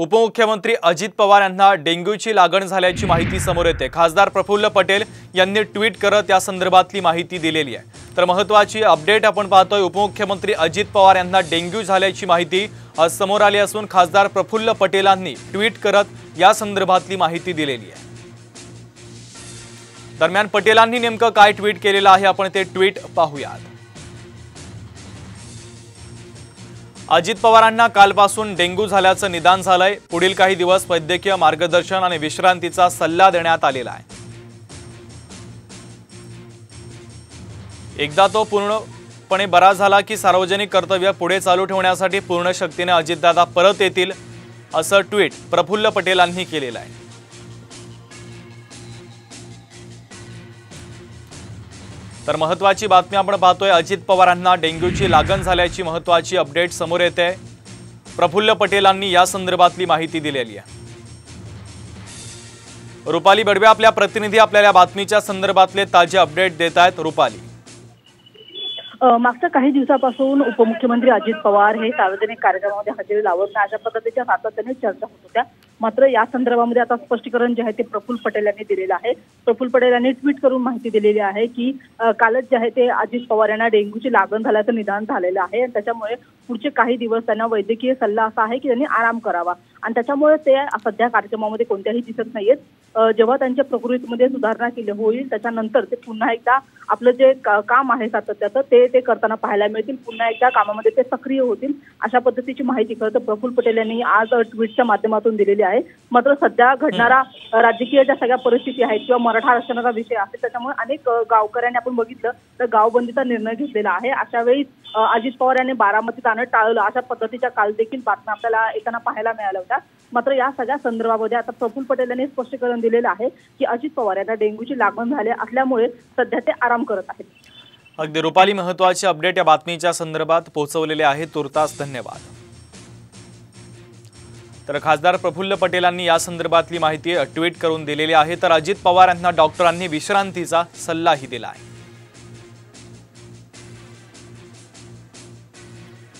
उपमुख्यमंत्री अजित पवार यांना डेंग्यूची लागण झाल्याची माहिती समोर येते। खासदार प्रफुल्ल पटेल यांनी ट्वीट करत त्या संदर्भातली माहिती दिलेली आहे। तर महत्त्वाची अपडेट आपण पाहतोय, उपमुख्यमंत्री अजित पवार यांना डेंग्यू झाल्याची माहिती समोर आली असून खासदार प्रफुल्ल पटेलांनी ट्वीट करत या संदर्भातली माहिती दिलेली आहे। दरम्यान पटेलांनी नेमकं काय ट्वीट केलेलं आहे आपण ते ट्वीट पाहूयात। अजित पवारांना कालपासून डेंग्यू झाल्याचं निदान झालंय। पुढील काही दिवस वैद्यकीय मार्गदर्शन आणि विश्रांतीचा सल्ला देण्यात आलेला आहे। एकदा तो पूर्णपणे बरा झाला की सार्वजनिक कर्तव्य पुढे चालू ठेवण्यासाठी पूर्ण शक्तीने अजितदादा परत येतील असं ट्विट प्रफुल्ल पटेलांनी केलेलं आहे। तर महत्त्वाची बातमी आपण पाहतोय, अजित पवार यांना डेंग्यूची लागण झाल्याची महत्त्वाची अपडेट समोर येते। प्रफुल्ल पटेलांनी या संदर्भातली माहिती दिलेली आहे। रुपाली बडवे आपल्या प्रतिनिधी आपल्याला बातमीच्या संदर्भातले ताजे अपडेट देत आहेत। रुपाली, मागच्या काही दिवसापासून उपमुख्यमंत्री अजित पवार हे सार्वजनिक कार्यक्रमामध्ये हजेरी लावत अशा पद्धतीच्या सातत्याने चर्चा होत होत्या। मात्र या संदर्भामध्ये आता स्पष्टीकरण जे आहे ते प्रफुल्ल पटेल यांनी दिलेलं आहे। प्रफुल्ल पटेल यांनी ट्विट करून माहिती दिलेली आहे की कालच जे आहे ते अजित पवार यांना डेंग्यूची लागण झाल्याचं निदान झालेलं आहे आणि त्याच्यामुळे पुढचे काही दिवस त्यांना वैद्यकीय सल्ला असा आहे की त्यांनी आराम करावा आणि त्याच्यामुळे ते सध्या कार्यक्रमामध्ये कोणत्याही दिसत नाहीयेत। जेव्हा त्यांच्या प्रकृतीमध्ये सुधारणा केली होईल त्याच्यानंतर ते पुन्हा एकदा आपलं जे काम आहे सातत्याचं ते करताना पाहायला मिळतील, पुन्हा एकदा कामामध्ये ते सक्रिय होतील अशा पद्धतीची माहिती खरं तर प्रफुल्ल पटेल यांनी आज ट्विटच्या माध्यमातून दिलेली आहे। मात्र सध्या घडणारा राजकीय ज्या सगळ्या परिस्थिती आहेत किंवा मराठा आरक्षणाचा विषय असेल त्याच्यामुळे अनेक गावकऱ्यांनी आपण बघितलं तर गावबंदीचा निर्णय घेतलेला आहे। अशा वेळी अजित पवार यांनी बारामतीत आणणं टाळलं अशा पद्धतीच्या काल देखील बातम्या आपल्याला येताना पाहायला मिळाल्या होत्या। मात्र या सगळ्या संदर्भामध्ये आता प्रफुल्ल पटेल यांनी स्पष्टीकरण दिलेलं आहे की अजित पवार यांना डेंग्यूची लागण झाली असल्यामुळे सध्या ते आराम करत आहेत। अगदी रुपाली, महत्त्वाचे अपडेट या बातमीच्या संदर्भात पोहोचवलेले आहे, तुर्तास धन्यवाद। तर खासदार प्रफुल्ल पटेलांनी या संदर्भातली माहिती ट्विट करून दिलेली आहे। तर अजित पवार यांना डॉक्टरांनी विश्रांतीचा सल्लाही दिला आहे।